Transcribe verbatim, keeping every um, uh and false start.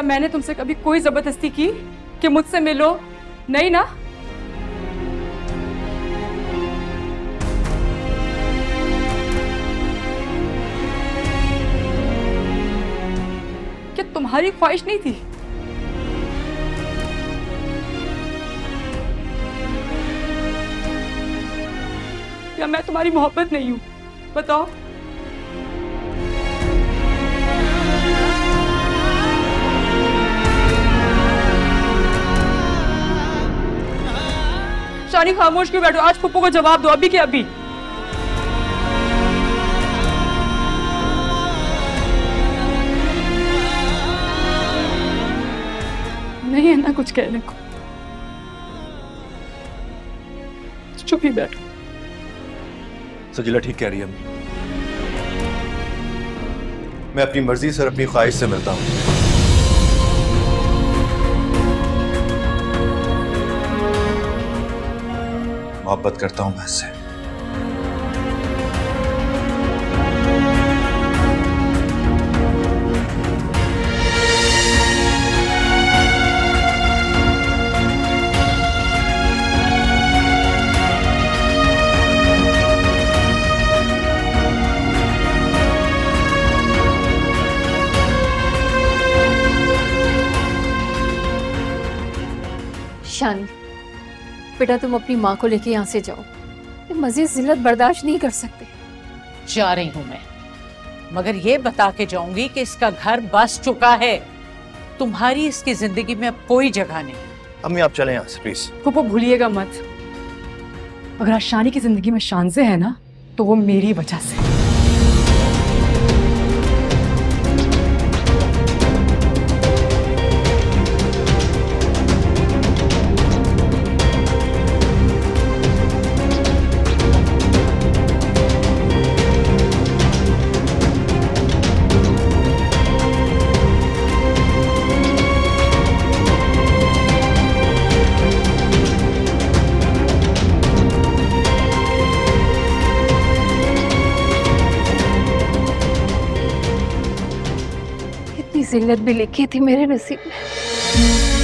क्या मैंने तुमसे कभी कोई जबरदस्ती की कि मुझसे मिलो? नहीं ना? क्या तुम्हारी ख्वाहिश नहीं थी? या मैं तुम्हारी मोहब्बत नहीं हूँ? बताओ। शानी, खामोश क्यों बैठो? आज फुप्पो को जवाब दो, अभी के अभी। नहीं है ना कुछ कहने को, चुप ही बैठो। सजीला ठीक कह रही है। मैं अपनी मर्जी से और अपनी ख्वाहिश से मिलता हूँ। मोहब्बत करता हूँ मैं इससे। शानी बेटा, तुम अपनी माँ को लेके यहाँ से जाओ। मैं मजीद जिल्लत बर्दाश्त नहीं कर सकते। जा रही हूँ मैं, मगर ये बता के जाऊंगी कि इसका घर बस चुका है। तुम्हारी इसकी जिंदगी में अब कोई जगह नहीं। अम्मी आप चलें यहाँ से प्लीज। फुप्पो भूलिएगा मत, अगर आज शानी की जिंदगी में शान से है ना, तो वो मेरी वजह से। जिल्लत भी लिखी थी मेरे नसीब में।